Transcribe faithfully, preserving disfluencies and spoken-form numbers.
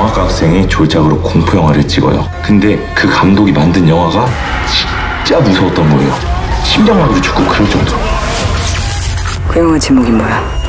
영화과 학생이 졸작으로 공포 영화를 찍어요. 근데 그 감독이 만든 영화가 진짜 무서웠던 거예요. 심장마비로 죽고 그럴 정도로. 그 영화 제목이 뭐야?